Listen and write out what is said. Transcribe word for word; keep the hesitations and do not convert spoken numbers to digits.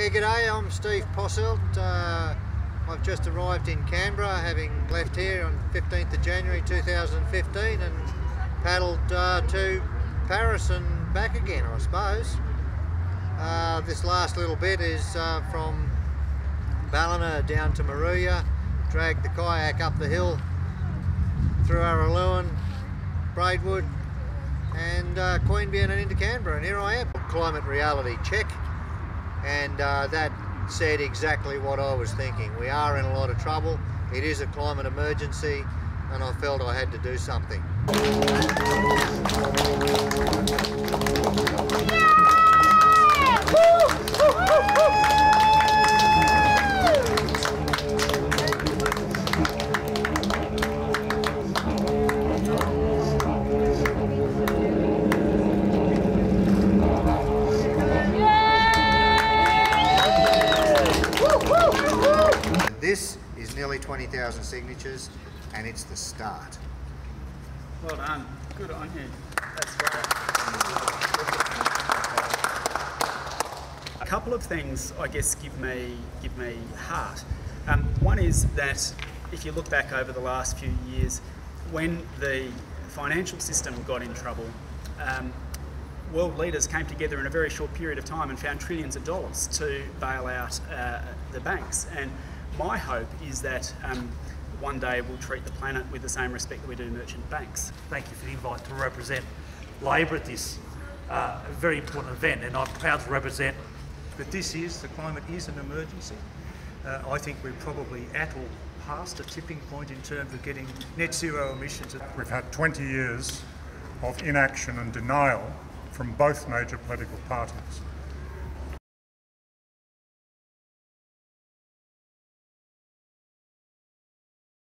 Yeah, g'day, I'm Steve Posselt. Uh, I've just arrived in Canberra, having left here on fifteenth of January two thousand fifteen and paddled uh, to Paris and back again, I suppose. Uh, this last little bit is uh, from Ballina down to Maruya, dragged the kayak up the hill through Araluen, Braidwood and uh, Queenbeyan and into Canberra, and here I am. Climate reality check. And uh, that said exactly what I was thinking. We are in a lot of trouble. It is a climate emergency, and I felt I had to do something. This is nearly twenty thousand signatures, and it's the start. Well done. Good on you. That's great. A couple of things, I guess, give me give me heart. Um, one is that if you look back over the last few years, when the financial system got in trouble, um, world leaders came together in a very short period of time and found trillions of dollars to bail out uh, the banks. And my hope is that um, one day we'll treat the planet with the same respect that we do merchant banks. Thank you for the invite to represent Labor at this uh, very important event, and I'm proud to represent that this is, the climate is an emergency. Uh, I think we're probably at or past a tipping point in terms of getting net zero emissions. We've had twenty years of inaction and denial from both major political parties.